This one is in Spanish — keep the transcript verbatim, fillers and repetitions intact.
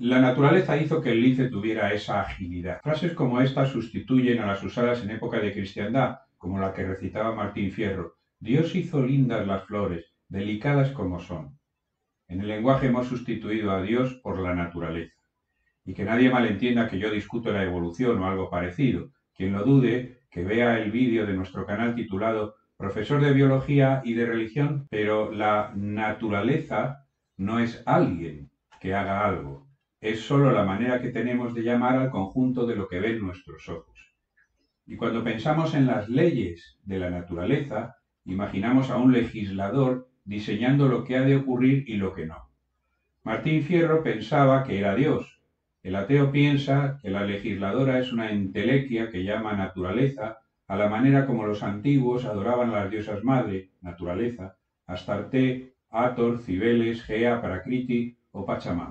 La naturaleza hizo que el lince tuviera esa agilidad. Frases como esta sustituyen a las usadas en época de cristiandad, como la que recitaba Martín Fierro. Dios hizo lindas las flores, delicadas como son. En el lenguaje hemos sustituido a Dios por la naturaleza. Y que nadie malentienda que yo discuto la evolución o algo parecido. Quien lo dude, que vea el vídeo de nuestro canal titulado Profesor de Biología y de Religión, pero la naturaleza no es alguien que haga algo. Es solo la manera que tenemos de llamar al conjunto de lo que ven nuestros ojos. Y cuando pensamos en las leyes de la naturaleza, imaginamos a un legislador diseñando lo que ha de ocurrir y lo que no. Martín Fierro pensaba que era Dios. El ateo piensa que la legisladora es una entelequia que llama naturaleza, a la manera como los antiguos adoraban a las diosas madre, naturaleza, Astarté, Ator, Cibeles, Gea, Paracriti o Pachamama.